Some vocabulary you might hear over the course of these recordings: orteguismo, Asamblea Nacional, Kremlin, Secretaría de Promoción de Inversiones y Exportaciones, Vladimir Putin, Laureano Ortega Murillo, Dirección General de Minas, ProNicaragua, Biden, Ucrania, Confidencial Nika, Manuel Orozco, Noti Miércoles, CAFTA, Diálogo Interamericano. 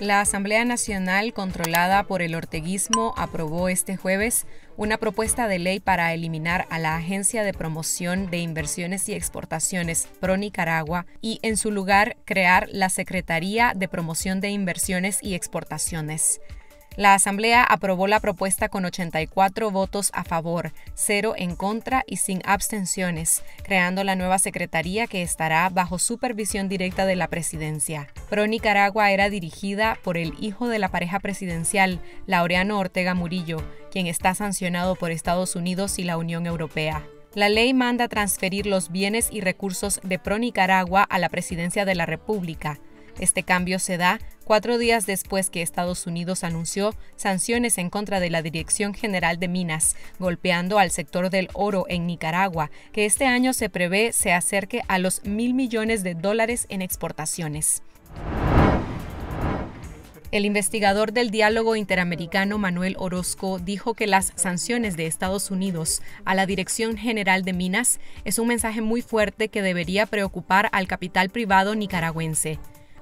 La Asamblea Nacional, controlada por el orteguismo, aprobó este jueves una propuesta de ley para eliminar a la Agencia de Promoción de Inversiones y Exportaciones, ProNicaragua, y en su lugar crear la Secretaría de Promoción de Inversiones y Exportaciones. La Asamblea aprobó la propuesta con 84 votos a favor, 0 en contra y sin abstenciones, creando la nueva secretaría que estará bajo supervisión directa de la presidencia. ProNicaragua era dirigida por el hijo de la pareja presidencial, Laureano Ortega Murillo, quien está sancionado por Estados Unidos y la Unión Europea. La ley manda transferir los bienes y recursos de ProNicaragua a la presidencia de la República. Este cambio se da 4 días después que Estados Unidos anunció sanciones en contra de la Dirección General de Minas, golpeando al sector del oro en Nicaragua, que este año se prevé se acerque a los $1.000 millones en exportaciones. El investigador del Diálogo Interamericano Manuel Orozco dijo que las sanciones de Estados Unidos a la Dirección General de Minas es un mensaje muy fuerte que debería preocupar al capital privado nicaragüense.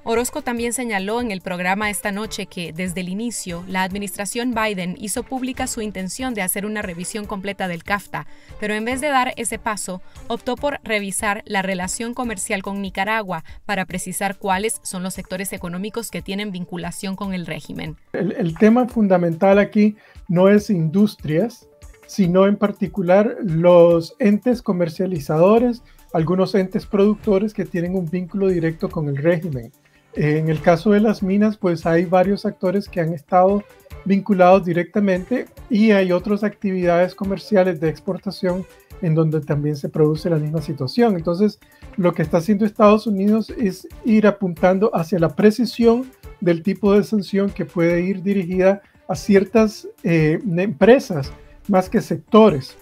Orozco también señaló en el programa Esta Noche que, desde el inicio, la administración Biden hizo pública su intención de hacer una revisión completa del CAFTA, pero en vez de dar ese paso, optó por revisar la relación comercial con Nicaragua para precisar cuáles son los sectores económicos que tienen vinculación con el régimen. El tema fundamental aquí no es industrias, sino en particular los entes comercializadores, algunos entes productores que tienen un vínculo directo con el régimen. En el caso de las minas, pues hay varios actores que han estado vinculados directamente y hay otras actividades comerciales de exportación en donde también se produce la misma situación. Entonces, lo que está haciendo Estados Unidos es ir apuntando hacia la precisión del tipo de sanción que puede ir dirigida a ciertas empresas más que sectores.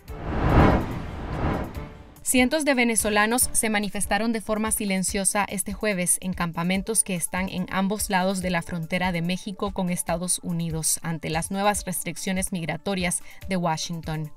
Cientos de venezolanos se manifestaron de forma silenciosa este jueves en campamentos que están en ambos lados de la frontera de México con Estados Unidos ante las nuevas restricciones migratorias de Washington.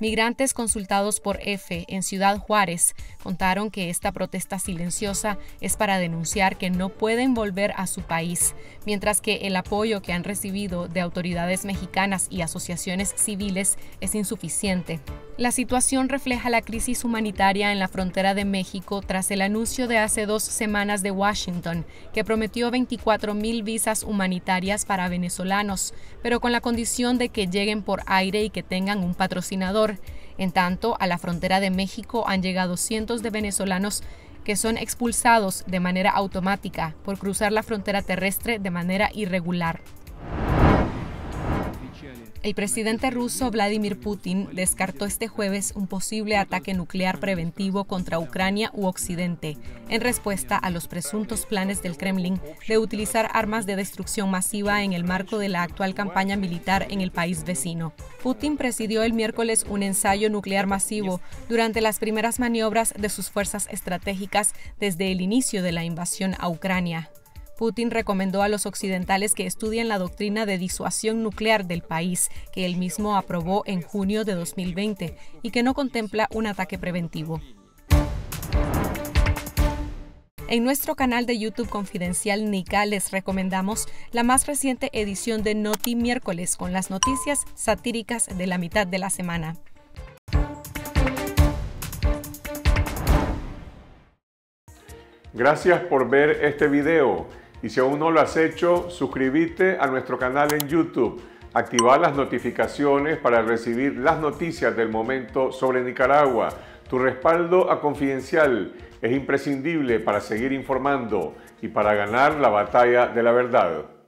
Migrantes consultados por EFE en Ciudad Juárez contaron que esta protesta silenciosa es para denunciar que no pueden volver a su país, mientras que el apoyo que han recibido de autoridades mexicanas y asociaciones civiles es insuficiente. La situación refleja la crisis humanitaria en la frontera de México tras el anuncio de hace 2 semanas de Washington, que prometió 24.000 visas humanitarias para venezolanos, pero con la condición de que lleguen por aire y que tengan un patrocinador. En tanto, a la frontera de México han llegado cientos de venezolanos que son expulsados de manera automática por cruzar la frontera terrestre de manera irregular. El presidente ruso Vladimir Putin descartó este jueves un posible ataque nuclear preventivo contra Ucrania u Occidente, en respuesta a los presuntos planes del Kremlin de utilizar armas de destrucción masiva en el marco de la actual campaña militar en el país vecino. Putin presidió el miércoles un ensayo nuclear masivo durante las primeras maniobras de sus fuerzas estratégicas desde el inicio de la invasión a Ucrania. Putin recomendó a los occidentales que estudien la doctrina de disuasión nuclear del país, que él mismo aprobó en junio de 2020 y que no contempla un ataque preventivo. En nuestro canal de YouTube Confidencial Nika les recomendamos la más reciente edición de Noti Miércoles con las noticias satíricas de la mitad de la semana. Gracias por ver este video. Y si aún no lo has hecho, suscríbete a nuestro canal en YouTube, activa las notificaciones para recibir las noticias del momento sobre Nicaragua. Tu respaldo a Confidencial es imprescindible para seguir informando y para ganar la batalla de la verdad.